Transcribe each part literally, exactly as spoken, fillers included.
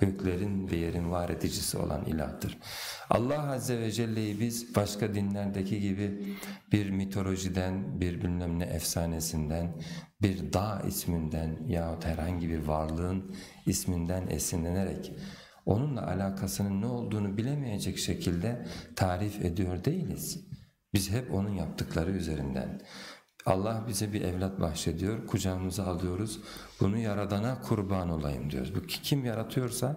Göklerin ve yerin var edicisi olan ilahtır. Allah Azze ve Celle'yi biz başka dinlerdeki gibi bir mitolojiden, bir bilmem ne efsanesinden, bir dağ isminden yahut herhangi bir varlığın isminden esinlenerek onunla alakasının ne olduğunu bilemeyecek şekilde tarif ediyor değiliz. Biz hep onun yaptıkları üzerinden. Allah bize bir evlat bahşediyor, kucağımıza alıyoruz, bunu yaradana kurban olayım diyoruz. Bu kim yaratıyorsa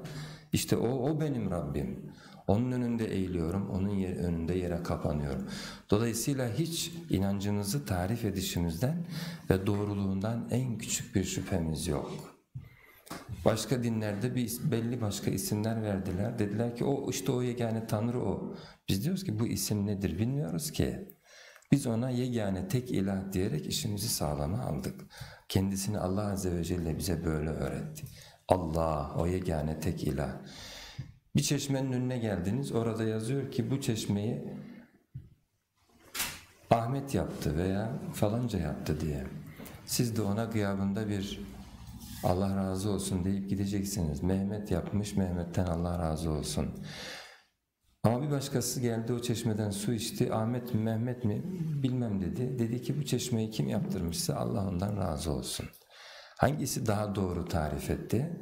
işte o, o benim Rabbim. Onun önünde eğiliyorum, onun yer, önünde yere kapanıyorum. Dolayısıyla hiç inancımızı tarif edişimizden ve doğruluğundan en küçük bir şüphemiz yok. Başka dinlerde bir belli başka isimler verdiler. Dediler ki o işte o yegane Tanrı o. Biz diyoruz ki bu isim nedir bilmiyoruz ki. Biz ona yegane tek ilah diyerek işimizi sağlama aldık. Kendisini Allah Azze ve Celle bize böyle öğretti. Allah o yegane tek ilah. Bir çeşmenin önüne geldiniz, orada yazıyor ki bu çeşmeyi Ahmet yaptı veya falanca yaptı diye. Siz de ona gıyabında bir Allah razı olsun deyip gideceksiniz. Mehmet yapmış, Mehmet'ten Allah razı olsun. Ama bir başkası geldi o çeşmeden su içti, Ahmet mi Mehmet mi bilmem dedi. Dedi ki bu çeşmeyi kim yaptırmışsa Allah ondan razı olsun. Hangisi daha doğru tarif etti?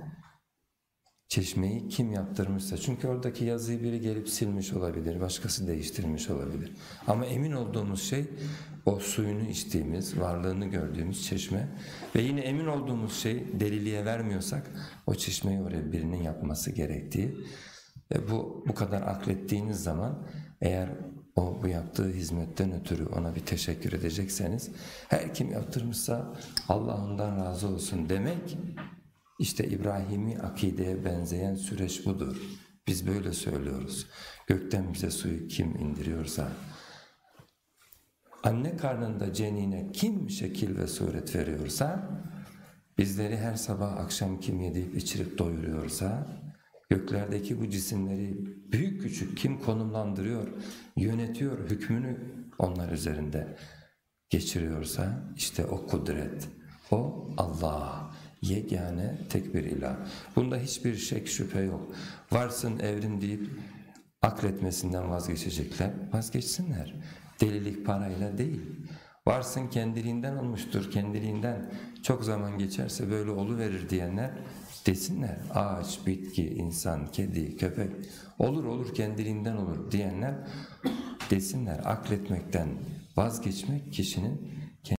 Çeşmeyi kim yaptırmışsa. Çünkü oradaki yazıyı biri gelip silmiş olabilir, başkası değiştirmiş olabilir. Ama emin olduğumuz şey o suyunu içtiğimiz, varlığını gördüğümüz çeşme ve yine emin olduğumuz şey deliliğe vermiyorsak o çeşmeyi oraya birinin yapması gerektiği. E bu, bu kadar aklettiğiniz zaman eğer o bu yaptığı hizmetten ötürü ona bir teşekkür edecekseniz her kim yaptırmışsa Allah ondan razı olsun demek işte İbrahim'i akideye benzeyen süreç budur. Biz böyle söylüyoruz. Gökten bize suyu kim indiriyorsa, anne karnında cenine kim şekil ve suret veriyorsa, bizleri her sabah akşam kim yedip içirip doyuruyorsa, göklerdeki bu cisimleri büyük küçük kim konumlandırıyor, yönetiyor, hükmünü onlar üzerinde geçiriyorsa işte o kudret, o Allah, yegane tek bir ilah. Bunda hiçbir şek şüphe yok. Varsın evrim deyip akletmesinden vazgeçecekler, vazgeçsinler. Delilik parayla değil. Varsın kendiliğinden olmuştur, kendiliğinden çok zaman geçerse böyle oluverir diyenler desinler. Ağaç, bitki, insan, kedi, köpek olur olur kendiliğinden olur diyenler desinler. Akletmekten vazgeçmek kişinin